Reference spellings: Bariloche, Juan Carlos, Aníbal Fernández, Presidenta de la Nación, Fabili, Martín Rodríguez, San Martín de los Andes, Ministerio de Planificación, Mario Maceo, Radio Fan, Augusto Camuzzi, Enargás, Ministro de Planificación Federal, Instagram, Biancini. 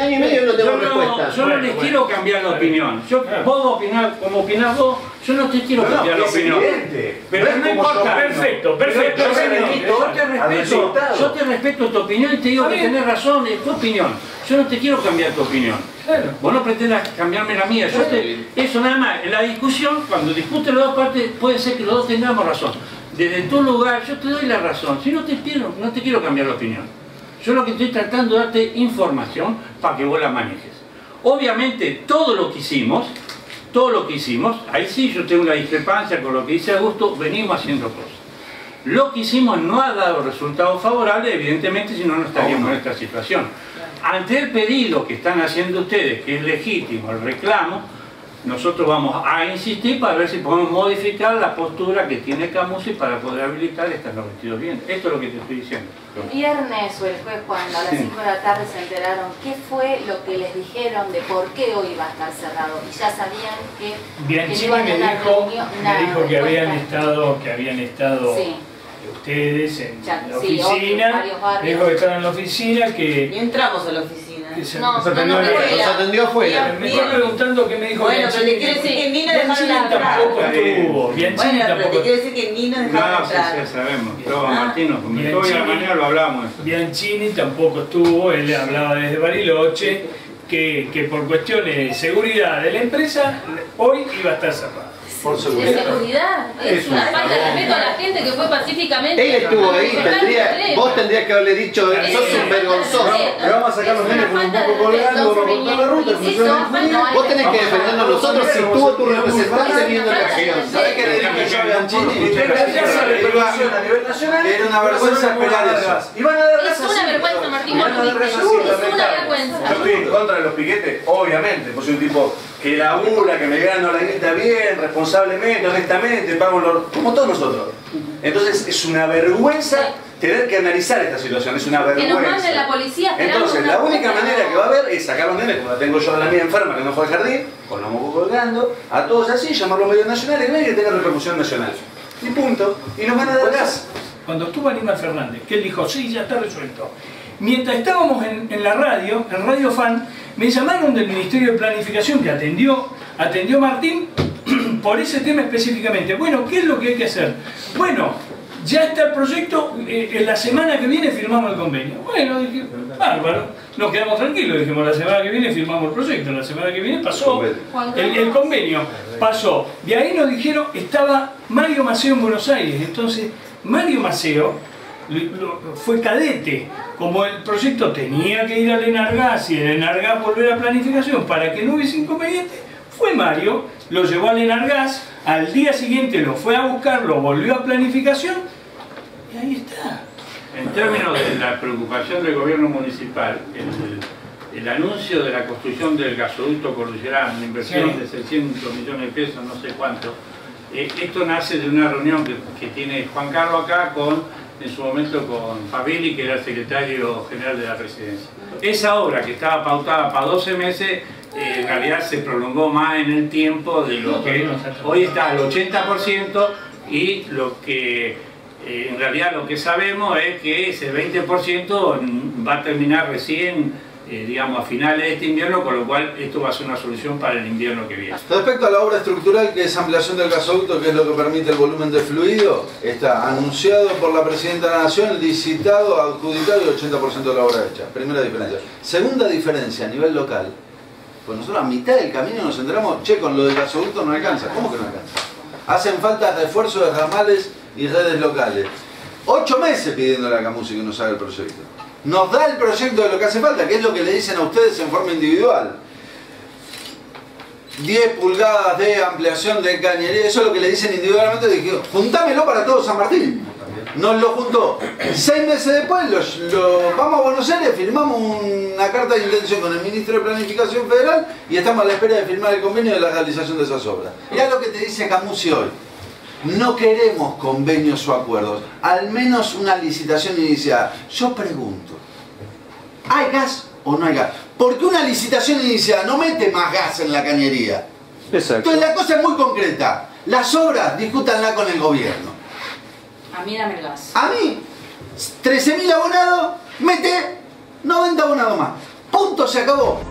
un año y medio no tengo respuesta. Yo no les quiero cambiar la opinión. Yo puedo opinar como opinás vos, yo no te quiero cambiar la opinión. Pero no importa. Perfecto, perfecto. Yo te respeto tu opinión y te digo que tenés razón, es tu opinión. Yo no te quiero cambiar tu opinión. Vos no pretendas cambiarme la mía. Yo eso nada más. En la discusión, cuando discuten las dos partes, puede ser que los dos tengamos razón. Desde tu lugar, yo te doy la razón. Si no te quiero, no te quiero cambiar la opinión. Yo lo que estoy tratando es darte información para que vos la manejes. Obviamente, todo lo que hicimos, ahí sí yo tengo una discrepancia con lo que dice Augusto, venimos haciendo cosas. Lo que hicimos no ha dado resultados favorables, evidentemente, si no, no estaríamos en esta situación. Ante el pedido que están haciendo ustedes, que es legítimo, el reclamo, nosotros vamos a insistir para ver si podemos modificar la postura que tiene Camuzzi para poder habilitar estas 92 bienes. Esto es lo que te estoy diciendo. El viernes o el jueves, cuando a las 5 de la tarde se enteraron, ¿qué fue lo que les dijeron de por qué hoy va a estar cerrado? Y ya sabían que... Biancini me dijo que habían estado sí. Ustedes en la oficina, dijo que estaban en la oficina, que... Y entramos a la oficina. Nos atendió afuera. Me está preguntando qué me dijo. Bueno, pero te quiero decir que Nino dejó entrar. Biancini tampoco. Te quiero decir que Nino dejó entrar. No, sí, sabemos. Martín nos comentó y a la mañana lo hablamos. Biancini tampoco estuvo, él hablaba desde Bariloche, que por cuestiones de seguridad de la empresa, hoy iba a estar cerrado. Por seguridad. ¿De seguridad? Es una falta de respeto a la gente que fue pacíficamente. Él estuvo ahí, vos tendrías que haberle dicho, sos un vergonzoso. Le vamos a sacar los nenes con un poco colgando, vamos a cortar la ruta. Vos tenés que defendernos nosotros si tuvo tu representante viendo la acción. ¿Sabés qué le dijo yo a Biancini? Era una vergüenza esperar eso. Es una vergüenza, Martín. Es una vergüenza. Yo estoy en contra de los piquetes, obviamente, porque soy un tipo que labura, que me gano la guita bien, responsablemente, honestamente, pago los... como todos nosotros. Entonces es una vergüenza tener que analizar esta situación, es una vergüenza. Que nos manden la policía. Entonces la única manera que va a haber es sacar a los nenes, como la tengo yo a la mía enferma, que no fue al jardín, con los mocos colgando, a todos así, llamarlos medios nacionales y que tenga repercusión nacional. Y punto. Y nos van a dar gas. Cuando estuvo Aníbal Fernández, que él dijo, sí, ya está resuelto. Mientras estábamos en la radio, en Radio Fan, me llamaron del Ministerio de Planificación, que atendió Martín por ese tema específicamente. Bueno, ¿qué es lo que hay que hacer? Bueno, ya está el proyecto, en la semana que viene firmamos el convenio. Bueno, dije, bárbaro, nos quedamos tranquilos, dijimos, la semana que viene firmamos el proyecto, la semana que viene pasó el convenio, pasó. De ahí nos dijeron, estaba Mario Maceo en Buenos Aires, entonces Mario Maceo fue cadete, como el proyecto tenía que ir al Enargás y el Enargás volver a planificación para que no hubiese inconveniente, fue Mario, lo llevó al Enargás, al día siguiente lo fue a buscar, lo volvió a planificación y ahí está. En términos de la preocupación del gobierno municipal, el anuncio de la construcción del gasoducto cordillerano, una inversión de 600 millones de pesos, no sé cuánto, esto nace de una reunión que tiene Juan Carlos acá con... en su momento con Fabili, que era el secretario general de la Presidencia. Esa obra que estaba pautada para 12 meses, en realidad se prolongó más en el tiempo de lo que hoy está al 80%, y lo que en realidad lo que sabemos es que ese 20% va a terminar recién, digamos, a finales de este invierno, con lo cual esto va a ser una solución para el invierno que viene. Respecto a la obra estructural, que es ampliación del gasoducto, que es lo que permite el volumen de fluido, está anunciado por la Presidenta de la Nación, licitado, adjudicado y 80% de la obra hecha. Primera diferencia. Segunda diferencia, a nivel local, pues nosotros a mitad del camino nos enteramos, che, con lo del gasoducto no alcanza. ¿Cómo que no alcanza? Hacen falta esfuerzos de ramales y redes locales. 8 meses pidiéndole a Camuzzi que nos haga el proyecto. Nos da el proyecto de lo que hace falta, que es lo que le dicen a ustedes en forma individual. 10 pulgadas de ampliación de cañería, eso es lo que le dicen individualmente. Dije, juntámelo para todo San Martín. Nos lo juntó. 6 meses después vamos a Buenos Aires, firmamos una carta de intención con el Ministro de Planificación Federal y estamos a la espera de firmar el convenio de la realización de esas obras. Mirá lo que te dice Camuzzi hoy. No queremos convenios o acuerdos, al menos una licitación iniciada. Yo pregunto, ¿hay gas o no hay gas? Porque una licitación iniciada no mete más gas en la cañería. Exacto. Entonces la cosa es muy concreta. Las obras, discútanla con el gobierno. A mí dame el gas. A mí, 13.000 abonados, mete 90 abonados más. punto, se acabó.